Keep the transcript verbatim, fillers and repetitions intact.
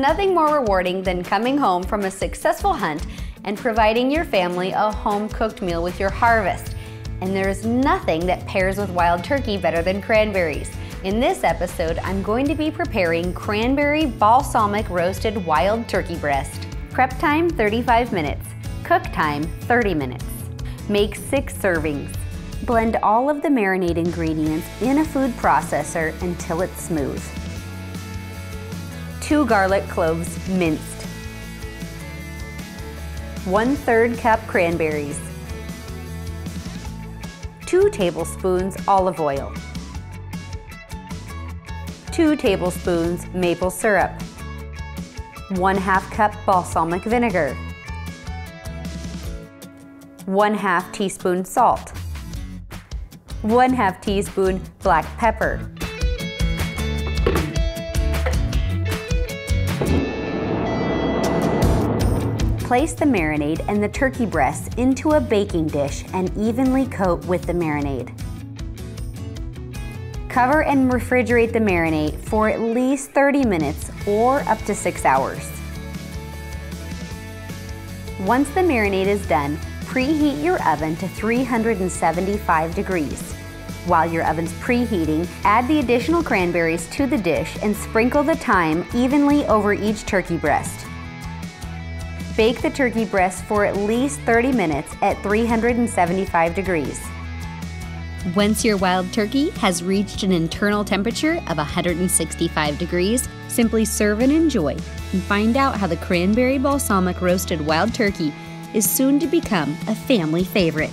nothing more rewarding than coming home from a successful hunt and providing your family a home-cooked meal with your harvest. And there is nothing that pairs with wild turkey better than cranberries. In this episode, I'm going to be preparing cranberry balsamic roasted wild turkey breast. Prep time, thirty-five minutes. Cook time, thirty minutes. Make six servings. Blend all of the marinade ingredients in a food processor until it's smooth. Two garlic cloves minced. One-third cup cranberries. Two tablespoons olive oil. Two tablespoons maple syrup, one half cup balsamic vinegar, one half teaspoon salt, one half teaspoon black pepper, place the marinade and the turkey breasts into a baking dish and evenly coat with the marinade. Cover and refrigerate the marinade for at least thirty minutes or up to six hours. Once the marinade is done, preheat your oven to three hundred seventy-five degrees. While your oven's preheating, add the additional cranberries to the dish and sprinkle the thyme evenly over each turkey breast. Bake the turkey breast for at least thirty minutes at three hundred seventy-five degrees. Once your wild turkey has reached an internal temperature of one hundred sixty-five degrees, simply serve and enjoy, and find out how the cranberry balsamic roasted wild turkey is soon to become a family favorite.